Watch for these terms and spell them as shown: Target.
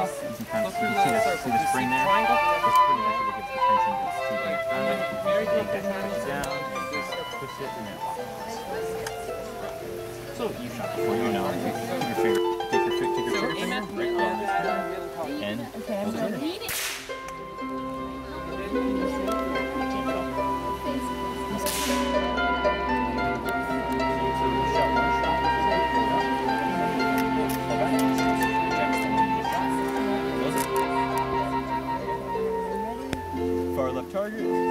across. And sometimes you see the spring there? The spring actually gives the tension to the spring. Very good. Push it down and just push it in there. So you shot before you know. Take your finger right on this one. And hold it in there. Target.